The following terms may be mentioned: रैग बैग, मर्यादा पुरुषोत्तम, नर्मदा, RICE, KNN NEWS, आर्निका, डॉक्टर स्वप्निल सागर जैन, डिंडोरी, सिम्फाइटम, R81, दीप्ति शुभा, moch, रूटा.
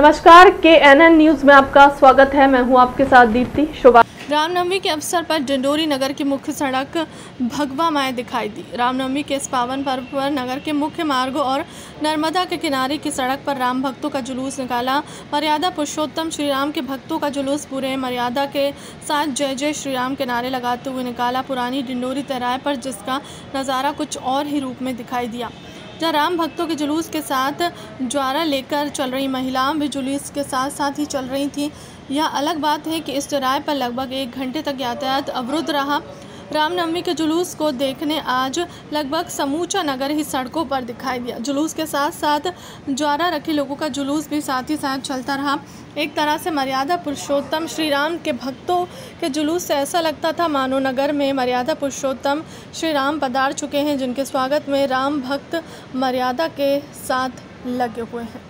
नमस्कार, KNN news में आपका स्वागत है। मैं हूं आपके साथ दीप्ति शुभा। रामनवमी के अवसर पर डिंडोरी नगर की मुख्य सड़क भगवा माय दिखाई दी। रामनवमी के इस पावन पर्व पर नगर के मुख्य मार्गों और नर्मदा के किनारे की सड़क पर राम भक्तों का जुलूस निकाला। मर्यादा पुरुषोत्तम श्री राम के भक्तों का जुलूस पूरे मर्यादा के साथ जय जय श्री राम के नारे लगाते हुए निकाला। पुरानी डिंडोरी तिराहे पर जिसका नज़ारा कुछ और ही रूप में दिखाई दिया, जहाँ राम भक्तों के जुलूस के साथ ज्वारा लेकर चल रही महिलाएं भी जुलूस के साथ साथ ही चल रही थीं। यह अलग बात है कि इस चौराहे पर लगभग 1 घंटे तक यातायात अवरुद्ध रहा। रामनवमी के जुलूस को देखने आज लगभग समूचा नगर ही सड़कों पर दिखाई दिया। जुलूस के साथ साथ ज्वारा रखे लोगों का जुलूस भी साथ ही साथ चलता रहा। एक तरह से मर्यादा पुरुषोत्तम श्री राम के भक्तों के जुलूस से ऐसा लगता था मानो नगर में मर्यादा पुरुषोत्तम श्री राम पधार चुके हैं, जिनके स्वागत में राम भक्त मर्यादा के साथ लगे हुए हैं।